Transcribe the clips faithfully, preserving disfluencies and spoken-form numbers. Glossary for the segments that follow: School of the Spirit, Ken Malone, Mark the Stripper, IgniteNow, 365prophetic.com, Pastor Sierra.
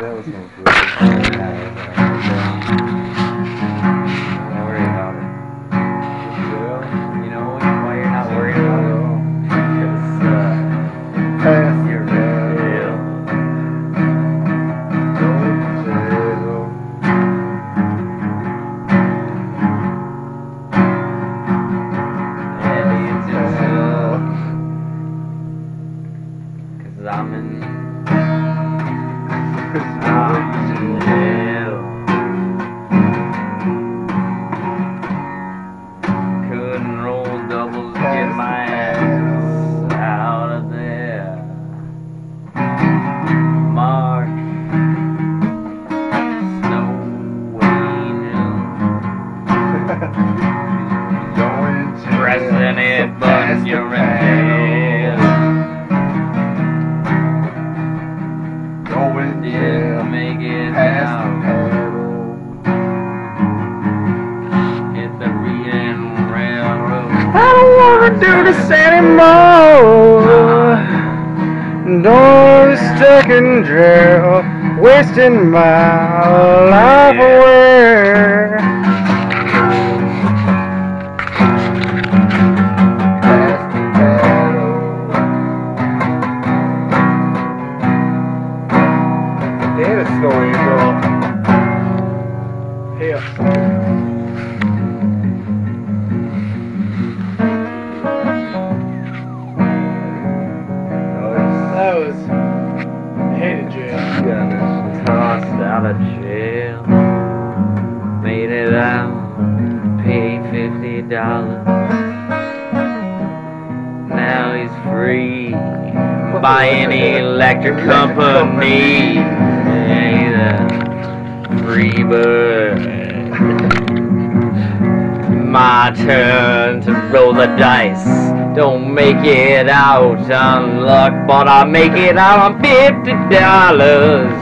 that was going to be Don't worry about it. You know why you're not worried about it? Because uh, you're real. Because yeah, I'm in... Couldn't roll doubles, get my ass out of there. Mark Snow Angel. Pressing it, but you're in. Yeah, make it out. Hit the Reading Railroad. I don't wanna do this anymore. Doors stuck in jail, wasting my life away. Davis going go here. That was hated jail. Got tossed out of jail. Made it out. Paid fifty dollars. Now he's free by an electric company. Free bird. My turn to roll the dice. Don't make it out on luck, but I'll make it out on fifty dollars.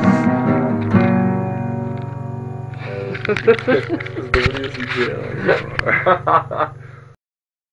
As dirty as you feel.